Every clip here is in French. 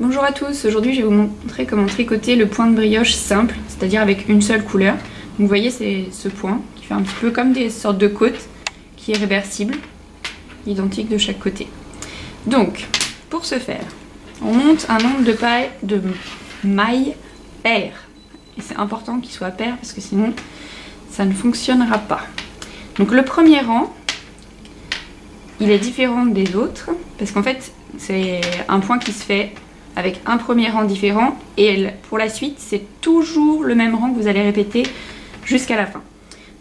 Bonjour à tous, aujourd'hui je vais vous montrer comment tricoter le point de brioche simple, c'est-à-dire avec une seule couleur. Donc vous voyez, c'est ce point qui fait un petit peu comme des sortes de côtes, qui est réversible, identique de chaque côté. Donc pour ce faire, on monte un nombre de mailles paires. Et c'est important qu'ils soient paires parce que sinon ça ne fonctionnera pas. Donc le premier rang, il est différent des autres parce qu'en fait c'est un point qui se fait avec un premier rang différent, et pour la suite c'est toujours le même rang que vous allez répéter jusqu'à la fin.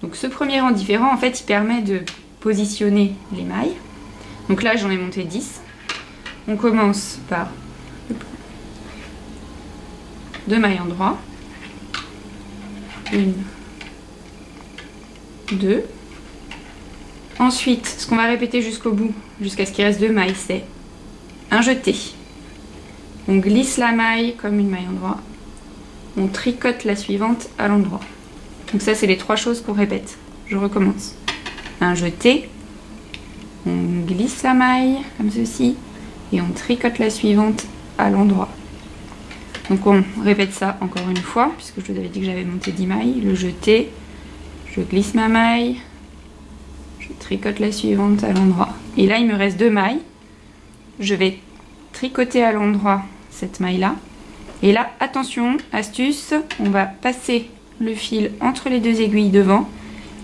Donc ce premier rang différent, en fait, il permet de positionner les mailles. Donc là j'en ai monté 10. On commence par 2 mailles endroit, 1, 2. Ensuite, ce qu'on va répéter jusqu'au bout, jusqu'à ce qu'il reste 2 mailles, c'est un jeté. On glisse la maille comme une maille endroit, on tricote la suivante à l'endroit. Donc ça, c'est les 3 choses qu'on répète. Je recommence. Un jeté, on glisse la maille comme ceci et on tricote la suivante à l'endroit. Donc on répète ça encore une fois, puisque je vous avais dit que j'avais monté 10 mailles. Le jeté, je glisse ma maille, je tricote la suivante à l'endroit. Et là, il me reste 2 mailles. Je vais tricoter à l'endroit cette maille-là. Et là, attention, astuce, on va passer le fil entre les 2 aiguilles devant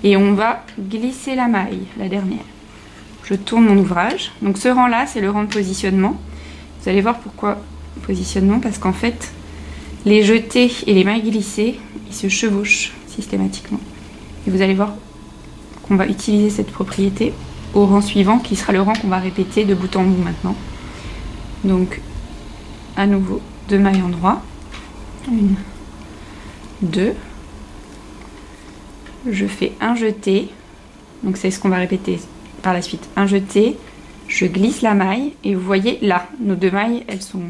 et on va glisser la maille, la dernière. Je tourne mon ouvrage. Donc ce rang-là, c'est le rang de positionnement. Vous allez voir pourquoi positionnement, parce qu'en fait, les jetés et les mailles glissées, ils se chevauchent systématiquement. Et vous allez voir qu'on va utiliser cette propriété au rang suivant, qui sera le rang qu'on va répéter de bout en bout maintenant. Donc, à nouveau, 2 mailles endroit, 1, 2, je fais un jeté, donc c'est ce qu'on va répéter par la suite, un jeté, je glisse la maille, et vous voyez là, nos 2 mailles, elles sont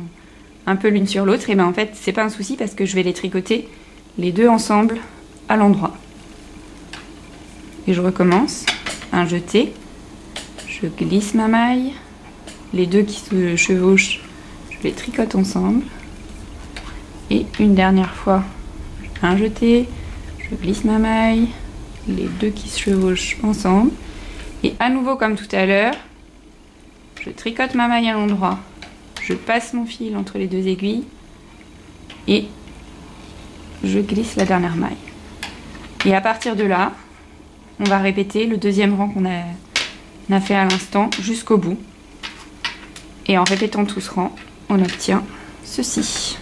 un peu l'une sur l'autre, et bien en fait, c'est pas un souci parce que je vais les tricoter les 2 ensemble à l'endroit. Et je recommence, un jeté, je glisse ma maille, les 2 qui se chevauchent, je les tricote ensemble. Et une dernière fois, un jeté, je glisse ma maille, les 2 qui se chevauchent ensemble. Et à nouveau comme tout à l'heure, je tricote ma maille à l'endroit, je passe mon fil entre les 2 aiguilles et je glisse la dernière maille. Et à partir de là, on va répéter le deuxième rang qu'on a fait à l'instant jusqu'au bout. Et en répétant tout ce rang, on obtient ceci.